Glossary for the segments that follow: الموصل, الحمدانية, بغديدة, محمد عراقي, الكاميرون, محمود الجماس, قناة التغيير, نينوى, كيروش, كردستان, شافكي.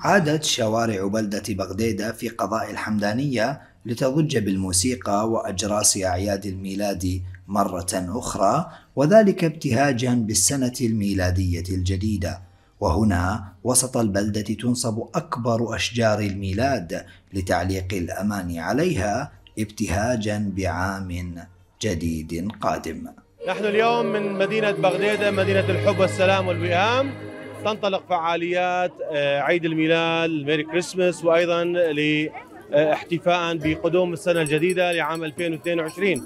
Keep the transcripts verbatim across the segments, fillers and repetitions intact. عادت شوارع بلدة بغديدة في قضاء الحمدانية لتضج بالموسيقى وأجراس أعياد الميلاد مرة أخرى، وذلك ابتهاجا بالسنة الميلادية الجديدة. وهنا وسط البلدة تنصب أكبر أشجار الميلاد لتعليق الأمان عليها ابتهاجا بعام جديد قادم. نحن اليوم من مدينة بغديدة، مدينة الحب والسلام والوئام، تنطلق فعاليات عيد الميلاد ميري كريسمس، وأيضا لاحتفاء بقدوم السنة الجديدة لعام ألفين واثنين وعشرين.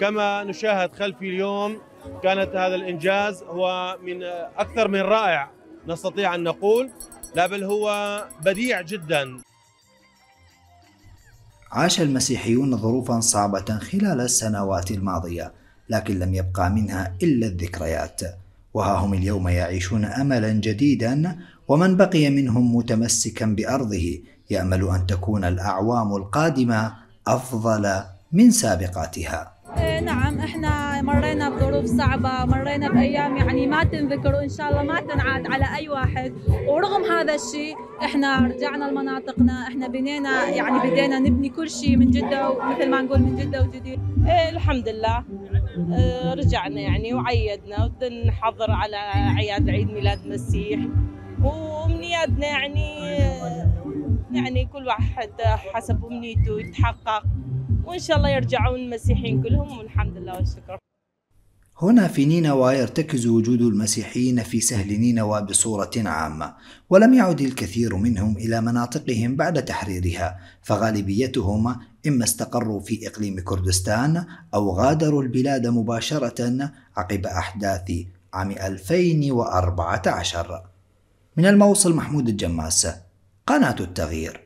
كما نشاهد خلفي اليوم كانت هذا الإنجاز هو من أكثر من رائع، نستطيع أن نقول لا بل هو بديع جدا. عاش المسيحيون ظروفا صعبة خلال السنوات الماضية، لكن لم يبقى منها إلا الذكريات، وها هم اليوم يعيشون أملا جديدا، ومن بقي منهم متمسكا بأرضه يأمل أن تكون الأعوام القادمة أفضل من سابقاتها. نعم، احنا مرينا بظروف صعبة، مرينا بأيام يعني ما تنذكر وإن شاء الله ما تنعاد على أي واحد، ورغم هذا الشيء احنا رجعنا لمناطقنا، احنا بنينا يعني بدينا نبني كل شيء من جدة، ومثل ما نقول من جدة وجديد. ايه الحمد لله رجعنا يعني وعيدنا ونحضر على أعياد عيد ميلاد المسيح، وأمنياتنا يعني يعني كل واحد حسب أمنيته يتحقق، وإن شاء الله يرجعون المسيحيين كلهم، والحمد لله والشكر. هنا في نينوى يرتكز وجود المسيحيين في سهل نينوى بصورة عامة، ولم يعد الكثير منهم إلى مناطقهم بعد تحريرها، فغالبيتهم إما استقروا في إقليم كردستان أو غادروا البلاد مباشرة عقب أحداث عام ألفين وأربعة عشر. من الموصل محمود الجماس، قناة التغيير.